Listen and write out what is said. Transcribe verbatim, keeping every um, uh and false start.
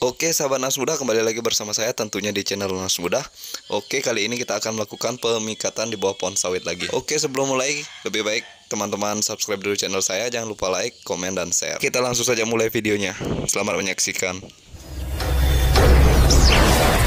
Oke sahabat Nas Muda, kembali lagi bersama saya tentunya di channel Nas Muda. Oke, kali ini kita akan melakukan pemikatan di bawah pohon sawit lagi. Oke, sebelum mulai lebih baik teman-teman subscribe dulu channel saya. Jangan lupa like, komen, dan share. Kita langsung saja mulai videonya. Selamat menyaksikan.